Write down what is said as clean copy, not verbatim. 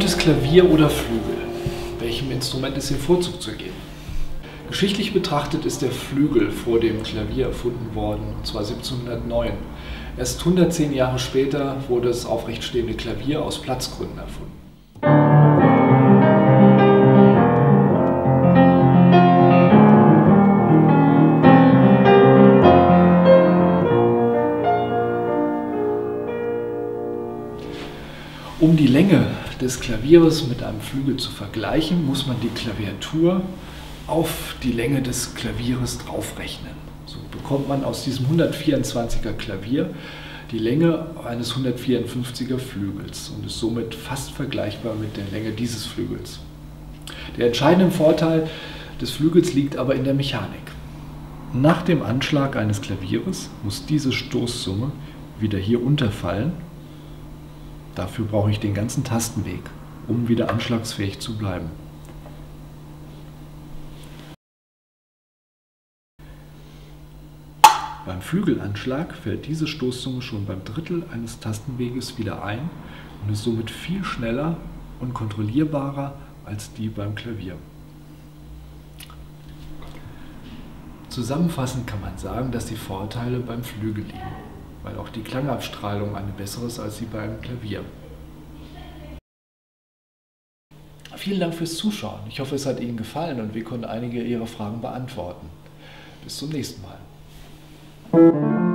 gutes Klavier oder Flügel? Welchem Instrument ist den Vorzug zu geben? Geschichtlich betrachtet ist der Flügel vor dem Klavier erfunden worden, und zwar 1709. Erst 110 Jahre später wurde das aufrechtstehende Klavier aus Platzgründen erfunden. Um die Länge des Klaviers mit einem Flügel zu vergleichen, muss man die Klaviatur auf die Länge des Klaviers draufrechnen. So bekommt man aus diesem 124er Klavier die Länge eines 154er Flügels und ist somit fast vergleichbar mit der Länge dieses Flügels. Der entscheidende Vorteil des Flügels liegt aber in der Mechanik. Nach dem Anschlag eines Klaviers muss diese Stoßzunge wieder hier unterfallen. Dafür brauche ich den ganzen Tastenweg, um wieder anschlagsfähig zu bleiben. Beim Flügelanschlag fällt diese Stoßzunge schon beim Drittel eines Tastenweges wieder ein und ist somit viel schneller und kontrollierbarer als die beim Klavier. Zusammenfassend kann man sagen, dass die Vorteile beim Flügel liegen, weil auch die Klangabstrahlung eine bessere ist als die beim Klavier. Vielen Dank fürs Zuschauen. Ich hoffe, es hat Ihnen gefallen und wir konnten einige Ihrer Fragen beantworten. Bis zum nächsten Mal.